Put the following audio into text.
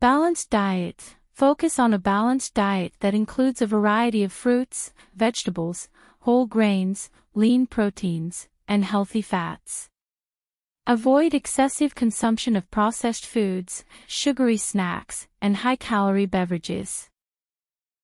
Balanced diets. Focus on a balanced diet that includes a variety of fruits, vegetables, whole grains, lean proteins, and healthy fats. Avoid excessive consumption of processed foods, sugary snacks, and high-calorie beverages.